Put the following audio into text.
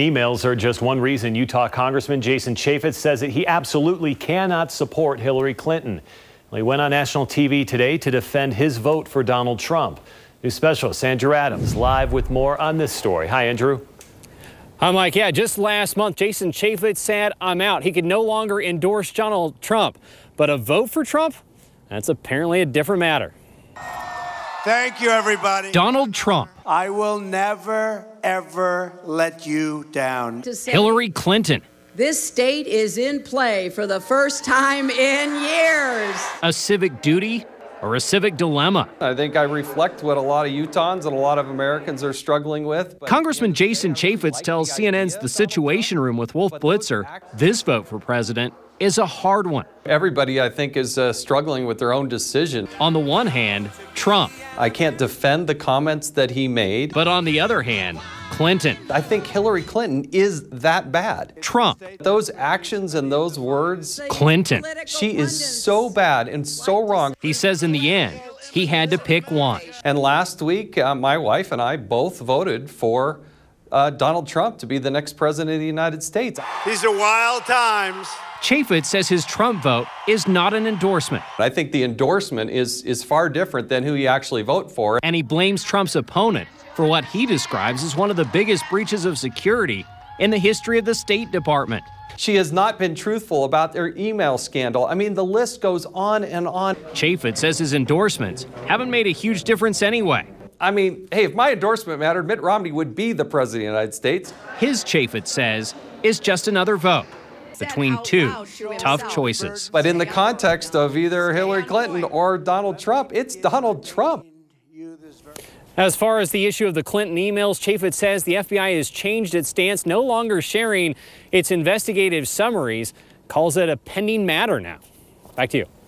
Emails are just one reason Utah Congressman Jason Chaffetz says that he absolutely cannot support Hillary Clinton. He went on national TV today to defend his vote for Donald Trump. News specialist Andrew Adams live with more on this story. Hi, Andrew. Hi, Mike. Yeah, just last month, Jason Chaffetz said, "I'm out." He could no longer endorse Donald Trump. But a vote for Trump? That's apparently a different matter. Thank you, everybody. Donald Trump. I will never, ever let you down. Hillary Clinton. This state is in play for the first time in years. A civic duty or a civic dilemma. I think I reflect what a lot of Utahns and a lot of Americans are struggling with. Congressman Jason Chaffetz tells CNN's The Situation Room with Wolf Blitzer, this vote for president is a hard one. Everybody, I think, is struggling with their own decision. On the one hand, Trump. I can't defend the comments that he made. But on the other hand, Clinton. I think Hillary Clinton is that bad. Trump. Those actions and those words. Clinton. She is so bad and so wrong. He says in the end, he had to pick one. And last week, my wife and I both voted for Donald Trump to be the next president of the United States. These are wild times. Chaffetz says his Trump vote is not an endorsement. I think the endorsement is far different than who you actually vote for. And he blames Trump's opponent for what he describes as one of the biggest breaches of security in the history of the State Department. She has not been truthful about their email scandal. I mean, the list goes on and on. Chaffetz says his endorsements haven't made a huge difference anyway. I mean, hey, if my endorsement mattered, Mitt Romney would be the president of the United States. His, Chaffetz says, is just another vote between two tough choices. But in the context of either Hillary Clinton or Donald Trump, it's Donald Trump. As far as the issue of the Clinton emails, Chaffetz says the FBI has changed its stance, no longer sharing its investigative summaries, calls it a pending matter now. Back to you.